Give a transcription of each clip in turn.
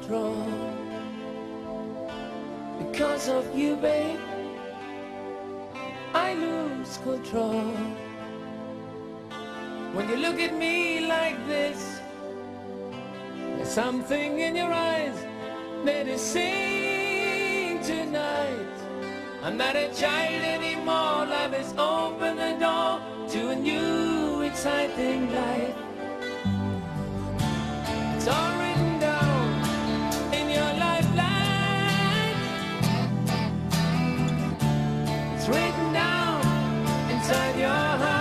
went wrong. Because of you, babe, I lose control. When you look at me like this, there's something in your eyes that is saying tonight, I'm not a child anymore. Life has opened the door to a new exciting life. It's all written down in your lifeline. It's written down inside your heart.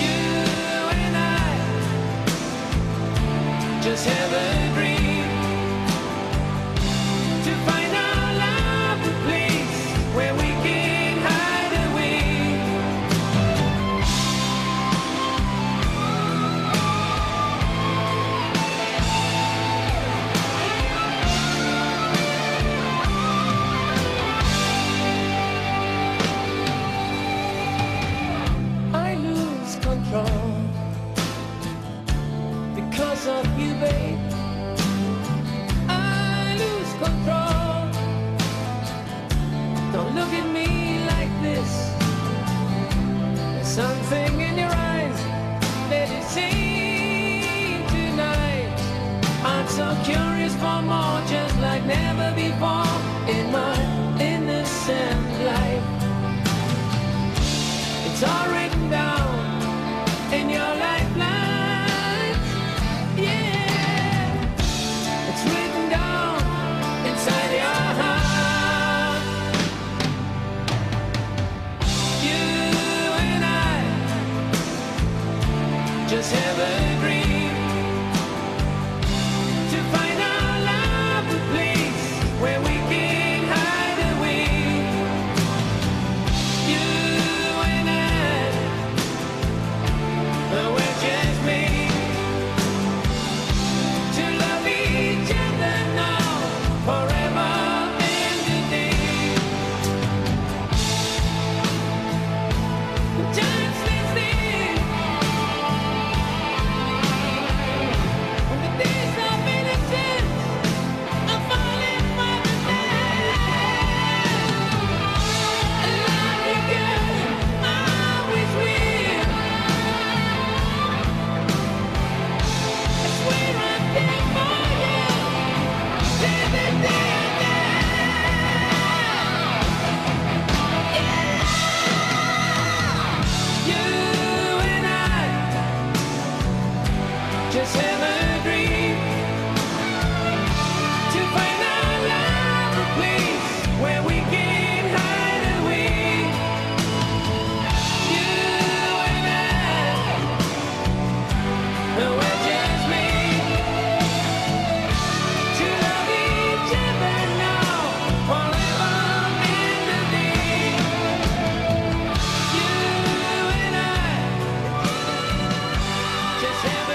You and I just have a dream to find our love a place where we can hide away. Because of you, babe, I lose control. Don't look at me like this. There's something in your eyes that is saying tonight, I'm so curious for more, just like never before in my innocent life. It's all written down in your lifeline. Just have a dream to find our love a place where we can hide away. You and I, but we're just made to love each other now, forever and today. Just this day. Just have a dream to find our love a place where we can hide away. You and I, we're just made to love each other now, forever and a day. You and I, just have a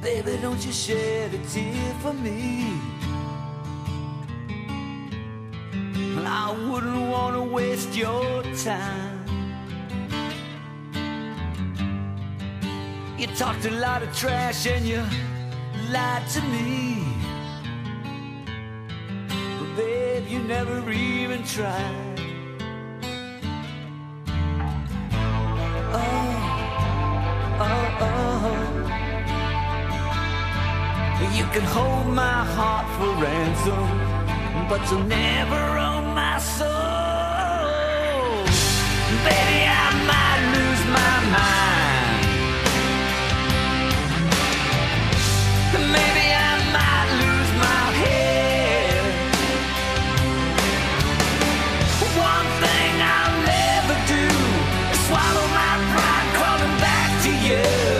baby, don't you shed a tear for me. Well, I wouldn't want to waste your time. You talked a lot of trash and you lied to me. But babe, you never even tried. Oh, oh, oh. You can hold my heart for ransom, but you'll never own my soul. Baby, I might lose my mind. Maybe I might lose my head. One thing I'll never do is swallow my pride crawling back to you.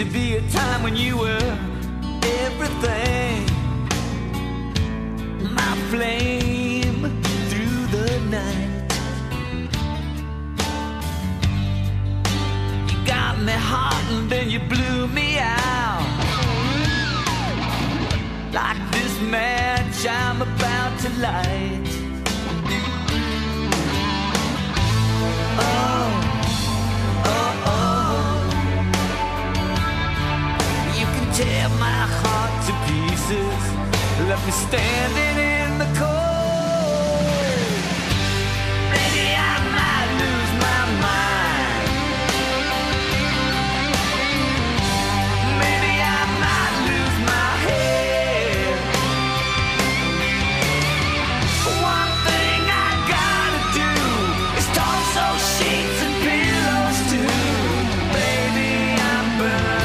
to be a time when you were everything, my flame through the night. You got me hot and then you blew me out, like this match I'm about to light. Tear my heart to pieces, left me standing in the cold. Maybe I might lose my mind, maybe I might lose my head. One thing I gotta do is toss those sheets and pillows too. Baby, I'm burning.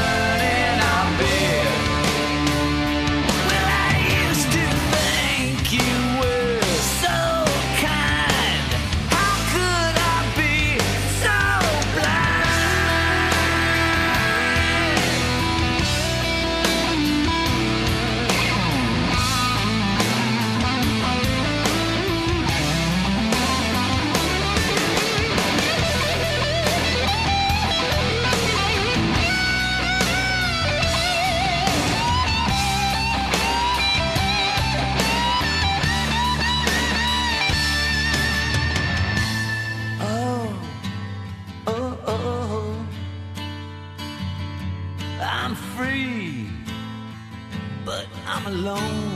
I'm free, but I'm alone.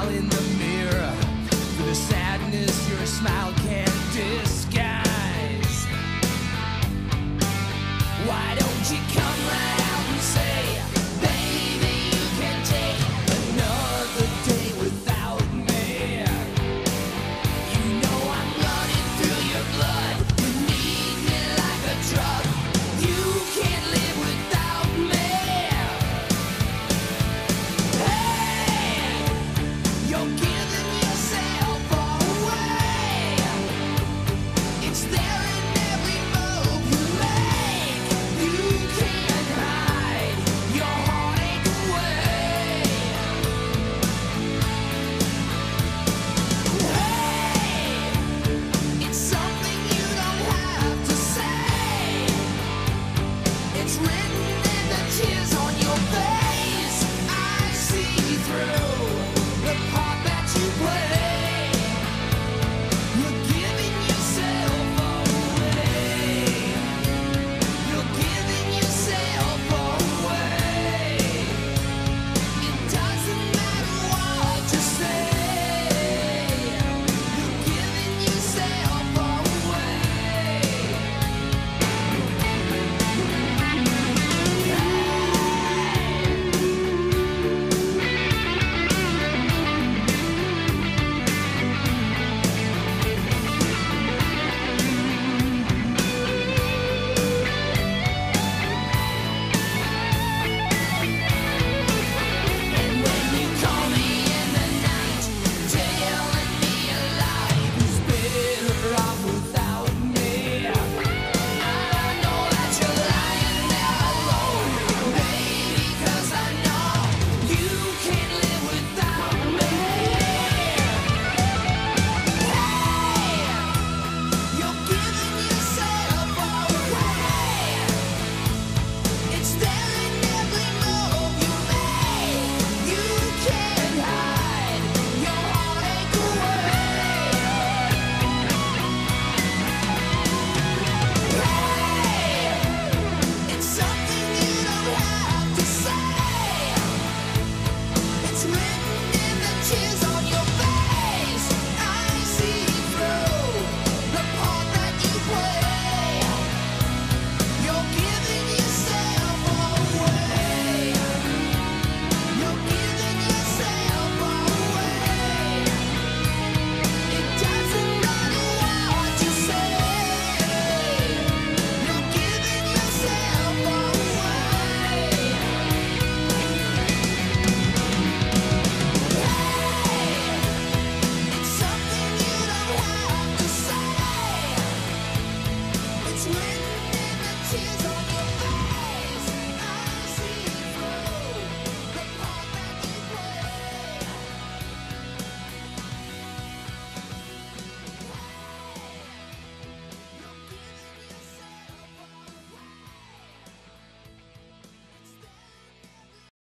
smile in the mirror, for the sadness your smile can't disguise. Why don't you come?